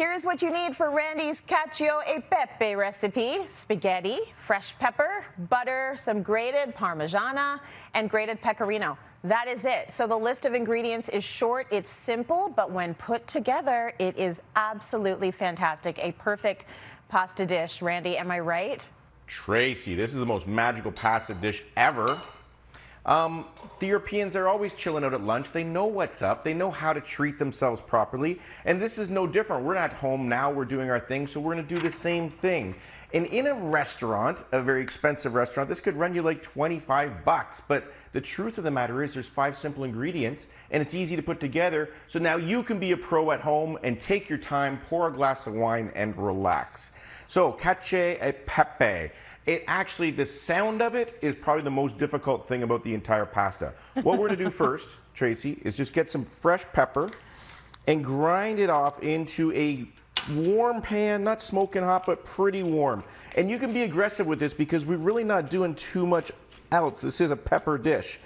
Here's what you need for Randy's Cacio e Pepe recipe: spaghetti, fresh pepper, butter, some grated Parmigiana, and grated Pecorino. That is it. So the list of ingredients is short, it's simple, but when put together, it is absolutely fantastic. A perfect pasta dish. Randy, am I right? Tracy, this is the most magical pasta dish ever. The Europeans are always chilling out at lunch. They know what's up. They know how to treat themselves properly. And this is no different. We're not home now. We're doing our thing. So we're going to do the same thing. And in a restaurant, a very expensive restaurant, this could run you like 25 bucks. But the truth of the matter is there's 5 simple ingredients and it's easy to put together. So now you can be a pro at home and take your time, pour a glass of wine and relax. So cacio e pepe. It actually, the sound of it is probably the most difficult thing about the entire pasta. What we're gonna do first, Tracy, is just get some fresh pepper and grind it off into a warm pan, not smoking hot, but pretty warm. And you can be aggressive with this because we're really not doing too much else. This is a pepper dish.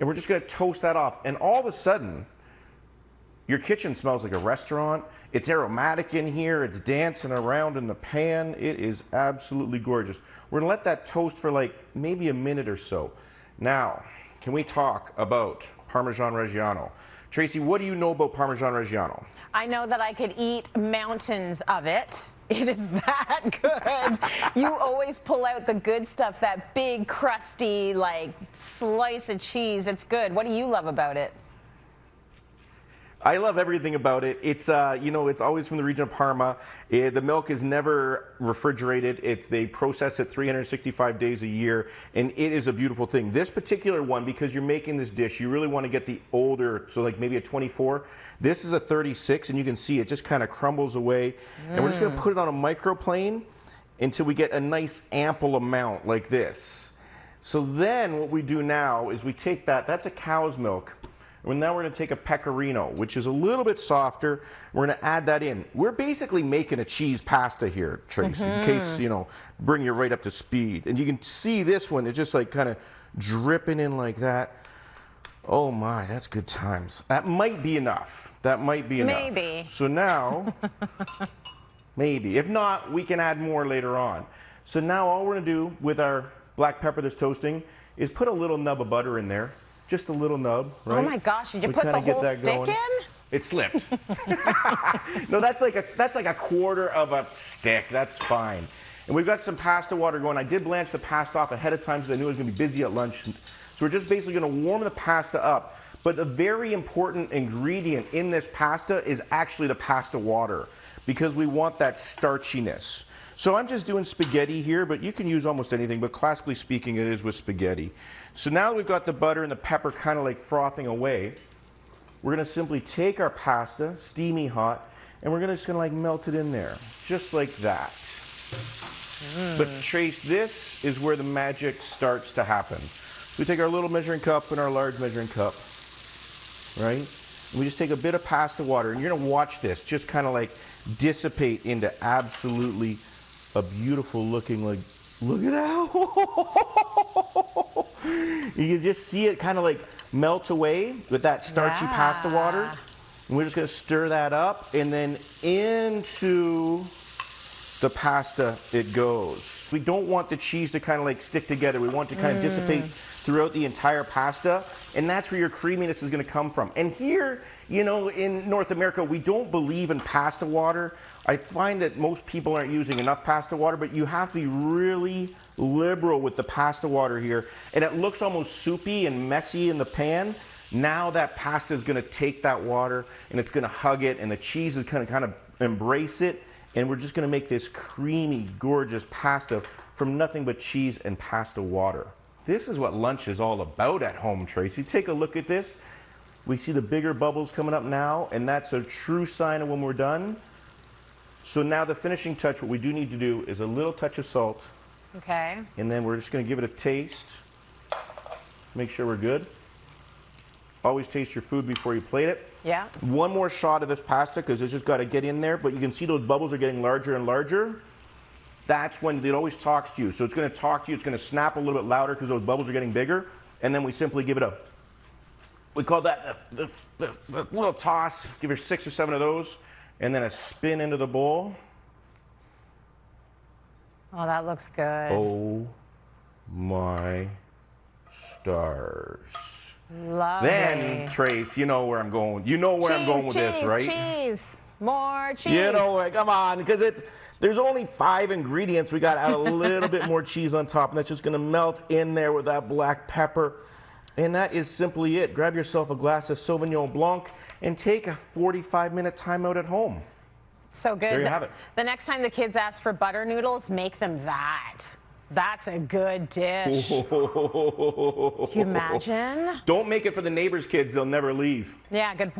And we're just gonna toast that off. And all of a sudden, your kitchen smells like a restaurant. It's aromatic in here. It's dancing around in the pan. It is absolutely gorgeous. We're gonna let that toast for like maybe a minute or so. Now, can we talk about Parmesan Reggiano? Tracy, what do you know about Parmesan Reggiano? I know that I could eat mountains of it. It is that good. You always pull out the good stuff, that big, crusty, like, slice of cheese. It's good. What do you love about it? I love everything about it. It's, you know, it's always from the region of Parma. The milk is never refrigerated. They process it 365 days a year, and it is a beautiful thing. This particular one, because you're making this dish, you really want to get the older, so like maybe a 24. This is a 36, and you can see it just kind of crumbles away. And we're just going to put it on a microplane until we get a nice ample amount like this. So then what we do now is we take that, that's a cow's milk. And now we're going to take a pecorino, which is a little bit softer. We're going to add that in. We're basically making a cheese pasta here, Trace, in case, you know, bring you right up to speed. And you can see this one, it's just like kind of dripping in like that. Oh my, that's good times. That might be enough. That might be enough. Maybe. So now, maybe. If not, we can add more later on. So now all we're going to do with our black pepper that's toasting is put a little nub of butter in there. Just a little nub, right? Oh my gosh, did you put the whole stick in? It slipped. No, that's like a quarter of a stick. That's fine. And we've got some pasta water going. I did blanch the pasta off ahead of time because I knew I was going to be busy at lunch. So we're just basically going to warm the pasta up. But a very important ingredient in this pasta is actually the pasta water because we want that starchiness. So I'm just doing spaghetti here, but you can use almost anything, but classically speaking, it is with spaghetti. So now that we've got the butter and the pepper kind of like frothing away, we're gonna simply take our pasta, steamy hot, and we're just gonna like melt it in there, just like that. But Trace, this is where the magic starts to happen. We take our little measuring cup and our large measuring cup, right? And we just take a bit of pasta water, and you're gonna watch this just kind of like dissipate into absolutely a beautiful looking, like, look at that. You can just see it kind of like melt away with that starchy pasta water. And we're just going to stir that up and then into the pasta it goes. We don't want the cheese to kind of like stick together. We want it to kind of dissipate throughout the entire pasta, and that's where your creaminess is going to come from. And here, you know, in North America, we don't believe in pasta water. I find that most people aren't using enough pasta water, but you have to be really liberal with the pasta water here. And it looks almost soupy and messy in the pan. Now that pasta is going to take that water and it's going to hug it, and the cheese is going to kind of embrace it. And we're just going to make this creamy, gorgeous pasta from nothing but cheese and pasta water. This is what lunch is all about at home, Tracy. Take a look at this. We see the bigger bubbles coming up now, and that's a true sign of when we're done. So now the finishing touch, what we do need to do is a little touch of salt. Okay. And then we're just going to give it a taste. Make sure we're good. Always taste your food before you plate it. Yeah. One more shot of this pasta because it's just got to get in there, but you can see those bubbles are getting larger and larger. That's when it always talks to you. So it's going to talk to you. It's going to snap a little bit louder because those bubbles are getting bigger. And then we simply give it a, we call that the little toss. Give her 6 or 7 of those. and then a spin into the bowl. Oh, that looks good. Oh my stars. Lovely. Then, Trace, you know where I'm going. You know where I'm going with this, right? Cheese, more cheese. You know where, come on, because there's only 5 ingredients. We got to add a little bit more cheese on top, and that's just going to melt in there with that black pepper. And that is simply it. Grab yourself a glass of Sauvignon Blanc and take a 45-minute timeout at home. So good. There you have it. The next time the kids ask for butter noodles, make them that. That's a good dish. Can you imagine? Don't make it for the neighbors' kids. They'll never leave. Yeah, good point.